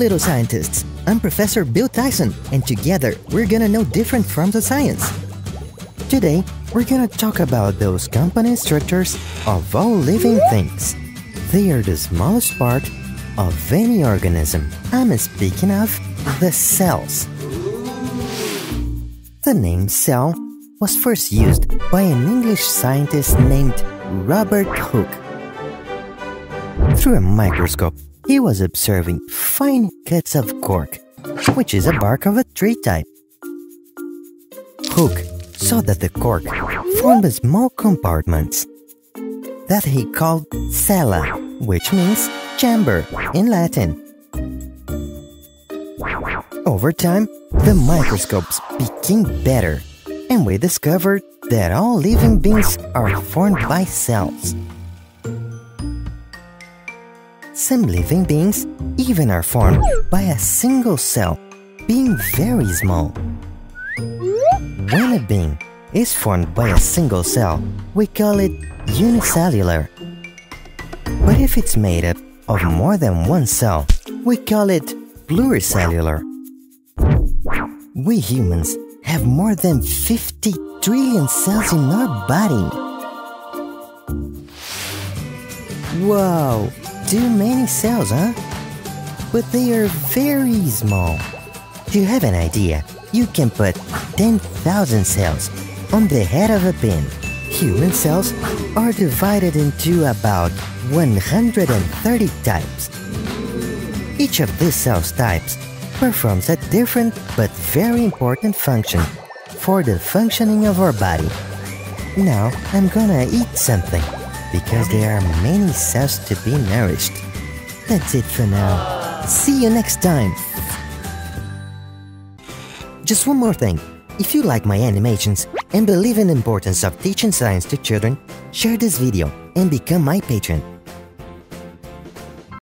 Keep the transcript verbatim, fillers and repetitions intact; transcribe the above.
little scientists. I'm Professor Bill Tyson, and together we're gonna know different forms of science. Today, we're gonna talk about those component structures of all living things. They are the smallest part of any organism. I'm speaking of the cells. The name cell was first used by an English scientist named Robert Hooke. Through a microscope, he was observing fine cuts of cork, which is a bark of a tree type. Hooke saw that the cork formed small compartments that he called cella, which means chamber in Latin. Over time, the microscopes became better, and we discovered that all living beings are formed by cells. Some living beings even are formed by a single cell, being very small. When a being is formed by a single cell, we call it unicellular. But if it's made up of more than one cell, we call it pluricellular. We humans have more than fifty trillion cells in our body. Wow, too many cells, huh? But they are very small. To have an idea, you can put ten thousand cells on the head of a pin. Human cells are divided into about one hundred thirty types. Each of these cell types performs a different but very important function for the functioning of our body. Now I'm gonna eat something, because there are many cells to be nourished. That's it for now. See you next time! Just one more thing. If you like my animations and believe in the importance of teaching science to children, share this video and become my patron.